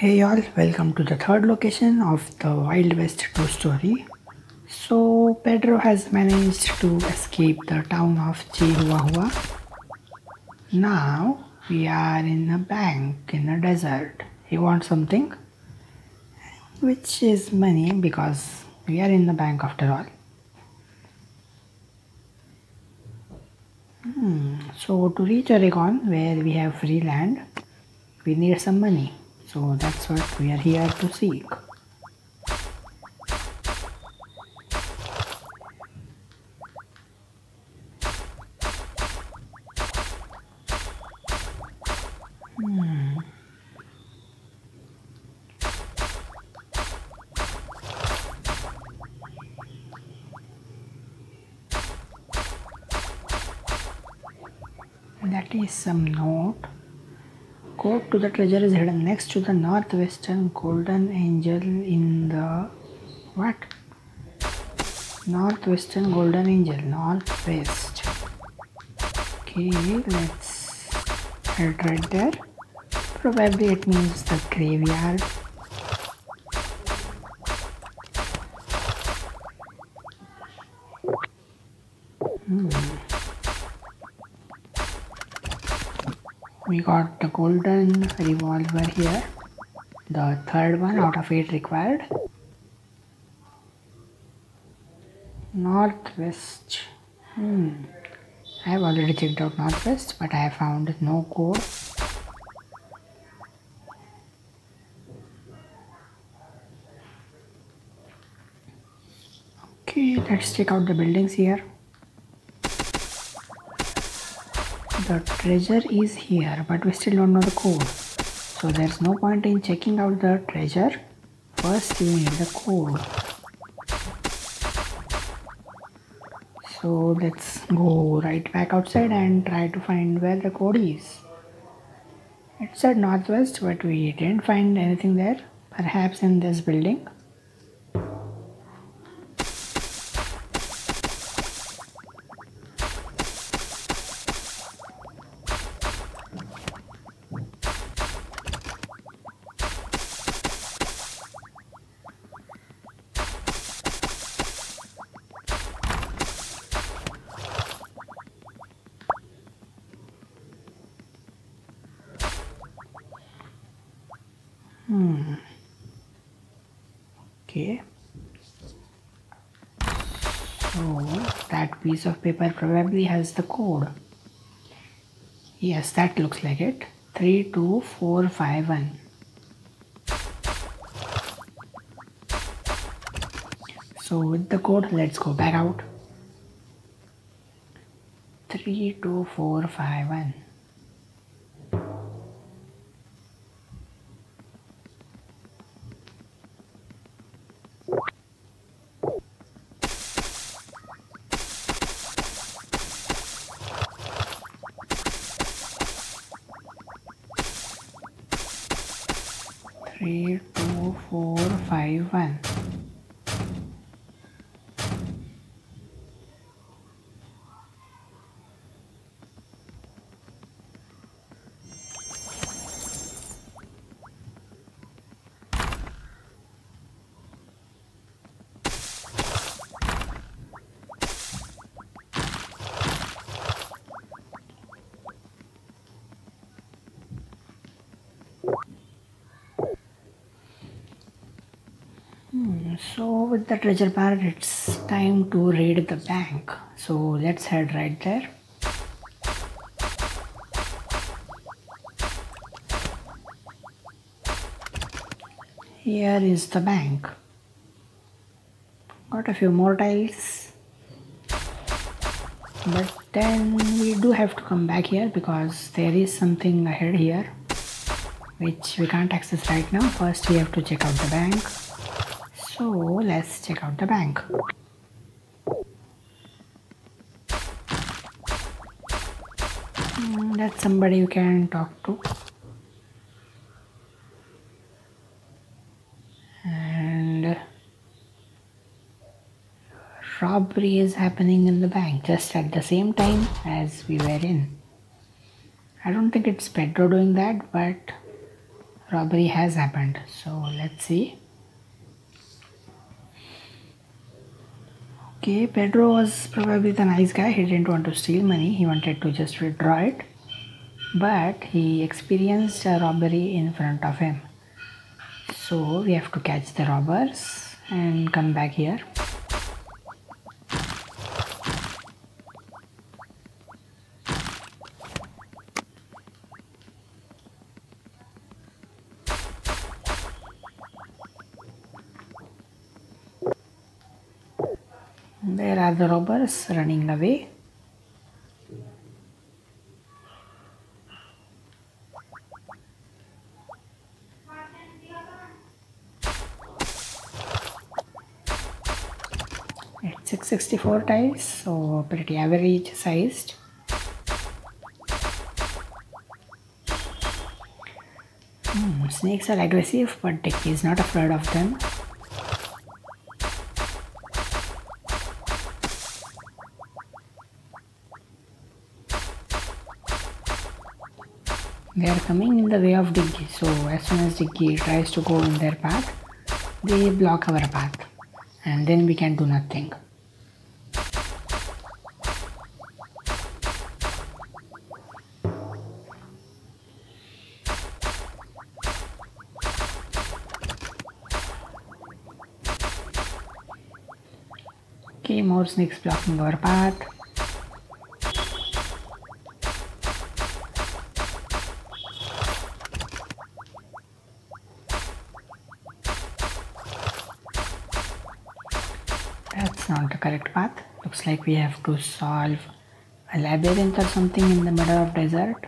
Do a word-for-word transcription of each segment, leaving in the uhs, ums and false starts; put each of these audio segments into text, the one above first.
Hey y'all, welcome to the third location of the Wild West two story. So Pedro has managed to escape the town of Chihuahua. Now we are in a bank in a desert. He wants something, which is money, because we are in the bank after all. Hmm. So to reach Oregon, where we have free land, we need some money. So that's what we are here to seek. Hmm. That is some note. Code to the treasure is hidden next to the northwestern golden angel in the what? Northwestern golden angel, northwest. Okay, let's head right there. Probably it means the graveyard. Hmm. We got the golden revolver here, the third one out of eight required. Northwest. Hmm. I have already checked out northwest, but I have found no code. Okay, let's check out the buildings here. The treasure is here, but we still don't know the code, so there's no point in checking out the treasure. First we need the code, so let's go right back outside and try to find where the code is. It said northwest, but we didn't find anything there. Perhaps in this building. Hmm. Okay. So that piece of paper probably has the code. Yes, that looks like it. three two four five one. So with the code, let's go back out. three two four five one. three two four five one. So with the treasure bar, it's time to raid the bank. So let's head right there. Here is the bank. Got a few more tiles. But then we do have to come back here, because there is something ahead here, which we can't access right now. First we have to check out the bank. So let's check out the bank. Mm, that's somebody you can talk to. And robbery is happening in the bank just at the same time as we were in. I don't think it's Pedro doing that, but robbery has happened. So let's see. Okay, Pedro was probably the nice guy. He didn't want to steal money, he wanted to just withdraw it, but he experienced a robbery in front of him. So we have to catch the robbers and come back here. There are the robbers running away. It's six sixty-four tiles, so pretty average sized. Hmm, snakes are aggressive, but Dickie is not afraid of them. They are coming in the way of Dickie, so as soon as Dickie tries to go in their path, they block our path, and then we can do nothing. Okay, more snakes blocking our path. That's not the correct path. Looks like we have to solve a labyrinth or something in the middle of desert.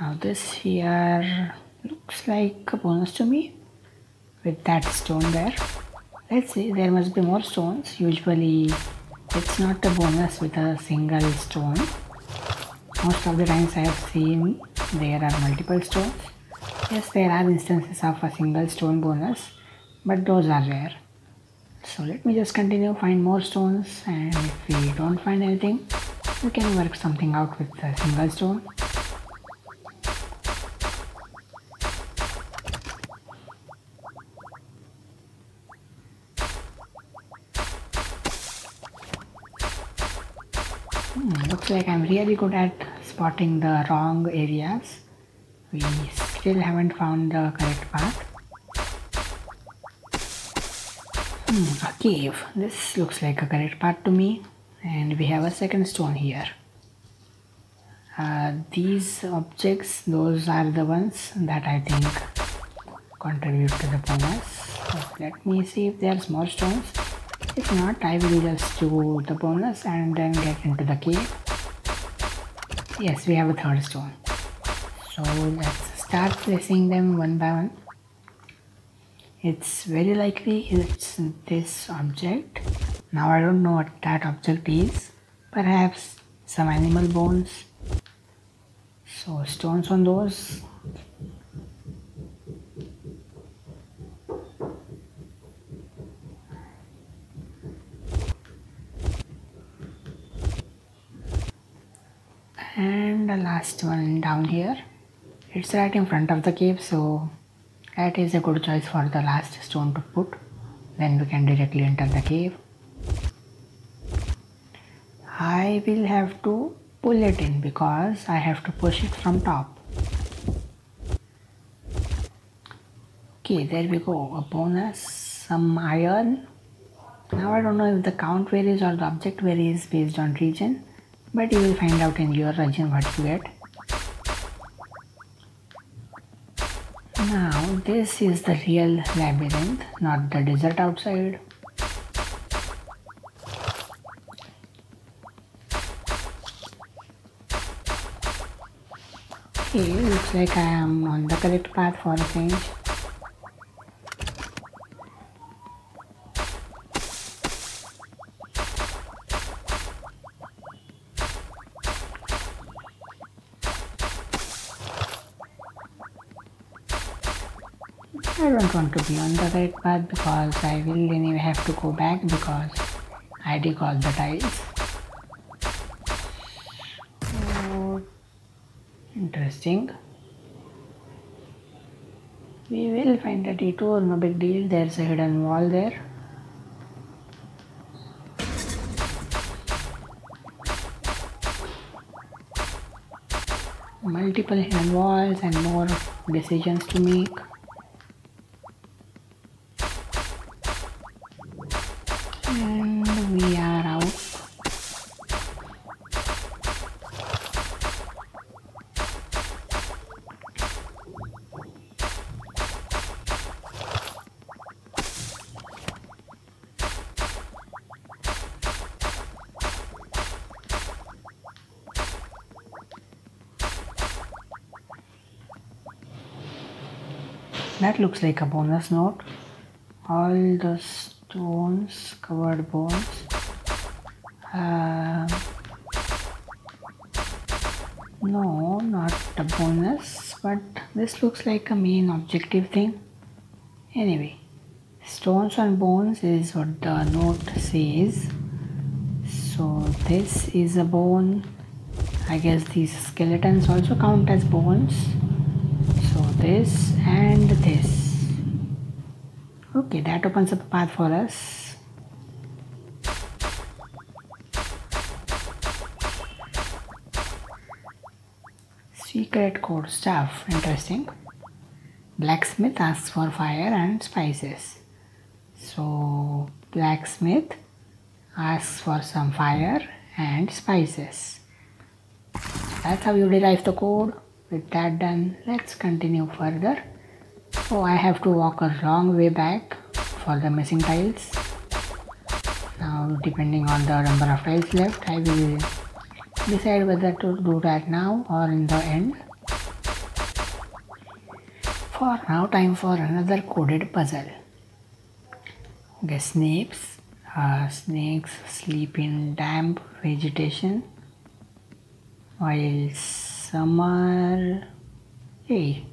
Now this here looks like a bonus to me with that stone there. Let's see, there must be more stones. Usually it's not a bonus with a single stone. Most of the times I have seen there are multiple stones. Yes, there are instances of a single stone bonus, but those are rare. So let me just continue, find more stones, and if we don't find anything, we can work something out with a single stone. Hmm, looks like I'm really good at spotting the wrong areas. We still haven't found the correct path. Hmm, a cave. This looks like a correct path to me, and we have a second stone here. Uh, these objects, those are the ones that I think contribute to the bonus. So let me see if there's more stones. If not, I will just do the bonus and then get into the cave. Yes, we have a third stone. So let's start placing them one by one. It's very likely it's this object. Now I don't know what that object is. Perhaps some animal bones. So stones on those. And the last one down here. It's right in front of the cave, so that is a good choice for the last stone to put. Then we can directly enter the cave. I will have to pull it in because I have to push it from top. Okay, there we go. A bonus, some iron. Now I don't know if the count varies or the object varies based on region, but you will find out in your region what you get. Now this is the real labyrinth, not the desert outside. Okay, looks like I am on the correct path for a change. I don't want to be on the right path because I will anyway have to go back because I dig all the tiles. interesting. We will find a detour, no big deal. There's a hidden wall there. Multiple hidden walls and more decisions to make. And we are out. That looks like a bonus note. All the stones, covered bones. Uh, no, not a bonus, but this looks like a main objective thing. Anyway, stones and bones is what the note says. So this is a bone. I guess these skeletons also count as bones. So this and this. Okay, that opens up a path for us. Secret code stuff, interesting. Blacksmith asks for fire and spices. So blacksmith asks for some fire and spices. That's how you derive the code. With that done, let's continue further. Oh, I have to walk a long way back for the missing tiles. Now, depending on the number of tiles left, I will decide whether to do that now or in the end. For now, time for another coded puzzle. Okay, snakes. Uh, snakes sleep in damp vegetation while summer. Hey.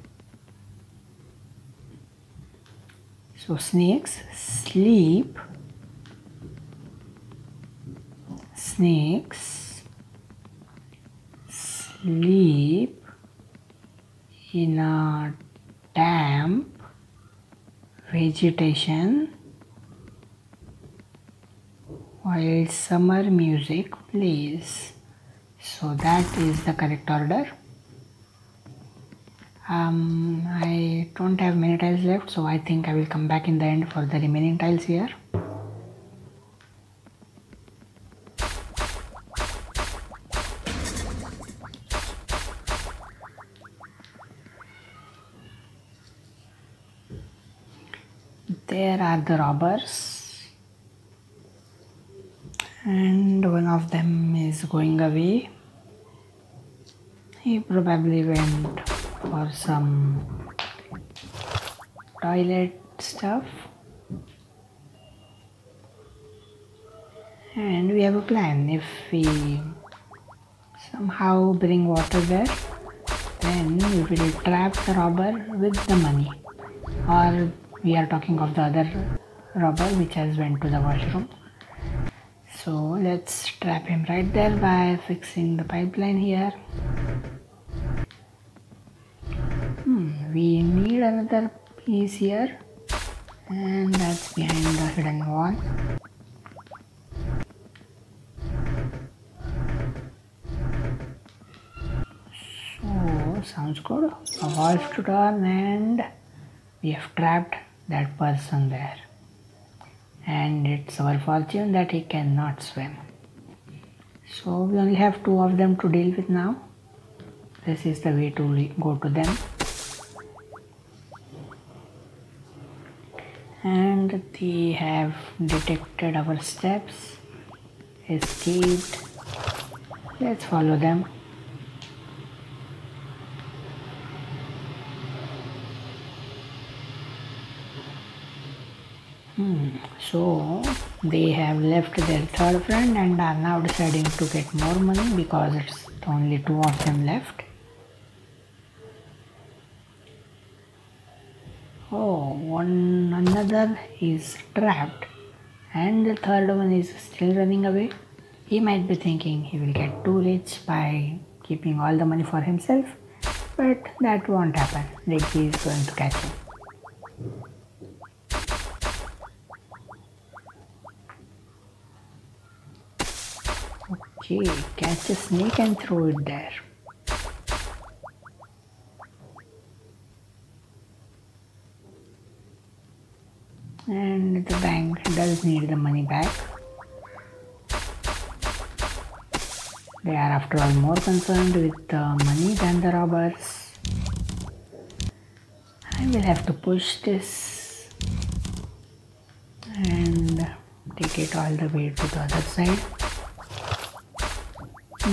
So snakes sleep. Snakes sleep in a damp vegetation while summer music plays. So that is the correct order. Um, I don't have many tiles left, so I think I will come back in the end for the remaining tiles here. There are the robbers, and one of them is going away. He probably went for some toilet stuff, and we have a plan. If we somehow bring water there, then we will trap the robber with the money. Or we are talking of the other robber which has went to the washroom. So let's trap him right there by fixing the pipeline here. We need another piece here, and that's behind the hidden wall. So, sounds good. A wolf to turn, and we have trapped that person there. And it's our fortune that he cannot swim. So, we only have two of them to deal with now. This is the way to go to them. And they have detected our steps, escaped. Let's follow them. Hmm. So they have left their third friend and are now deciding to get more money because it's only two of them left. Oh, one another is trapped and the third one is still running away. He might be thinking he will get too rich by keeping all the money for himself But that won't happen. Ricky is going to catch him. Okay, catch a snake and throw it there. And the bank does need the money back. They are after all more concerned with the money than the robbers. I will have to push this and take it all the way to the other side.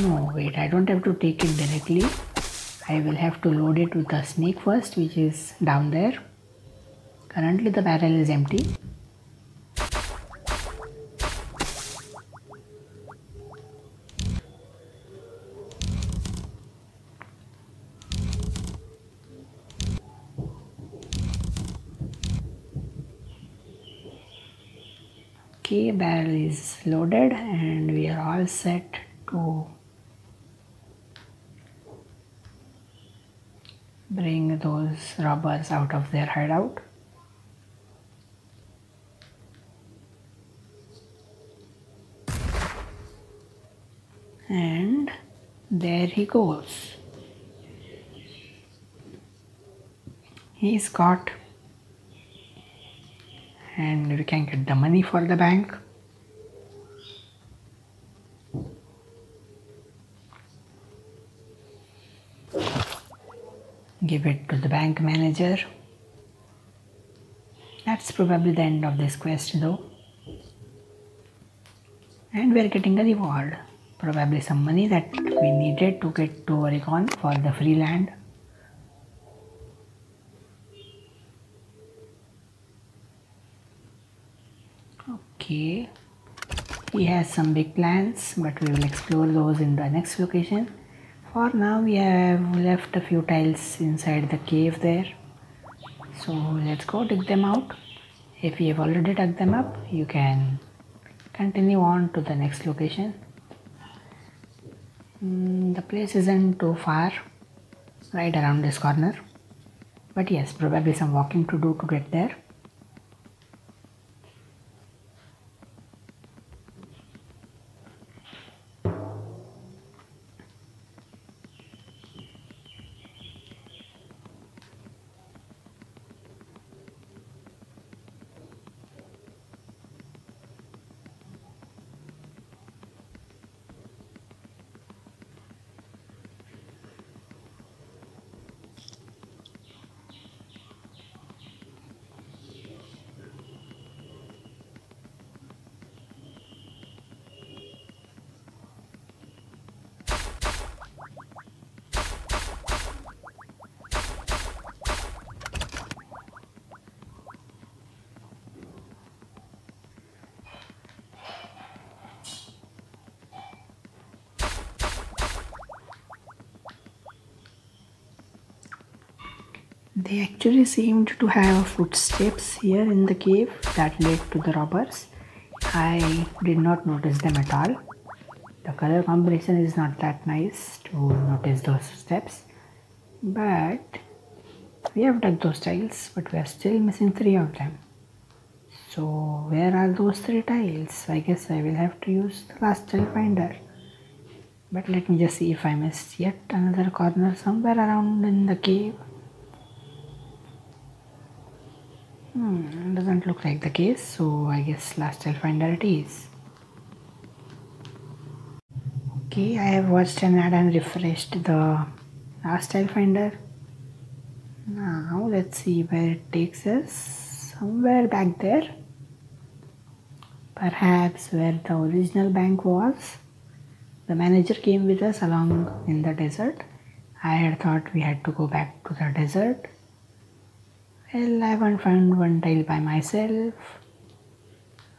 No, wait, I don't have to take it directly. I will have to load it with a snake first, which is down there. Currently the barrel is empty. Okay, barrel is loaded and we are all set to bring those robbers out of their hideout. And there he goes. He's caught. And we can get the money for the bank. Give it to the bank manager. That's probably the end of this quest though. And we're getting a reward. Probably some money that we needed to get to Oregon for the free land. Okay, he has some big plans, but we will explore those in the next location. For now, we have left a few tiles inside the cave there. So let's go dig them out. If you have already dug them up, you can continue on to the next location. Mm, the place isn't too far, right around this corner, but yes, probably some walking to do to get there. They actually seemed to have footsteps here in the cave that led to the robbers. I did not notice them at all. The color combination is not that nice to notice those steps. But we have dug those tiles, but we are still missing three of them. So where are those three tiles? I guess I will have to use the last tile finder. But let me just see if I missed yet another corner somewhere around in the cave. Hmm, doesn't look like the case, so I guess last tile finder it is. Okay, I have watched an ad and refreshed the last tile finder. Now let's see where it takes us. Somewhere back there. Perhaps where the original bank was. The manager came with us along in the desert. I had thought we had to go back to the desert. Well, I haven't found one tile by myself.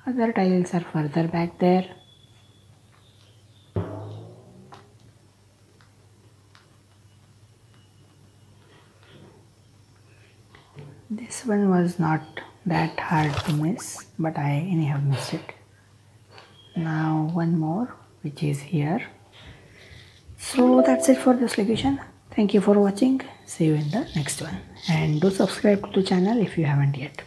Other tiles are further back there. This one was not that hard to miss, but I anyhow missed it. Now one more, which is here. So that's it for this location. Thank you for watching. See you in the next one, and do subscribe to the channel if you haven't yet.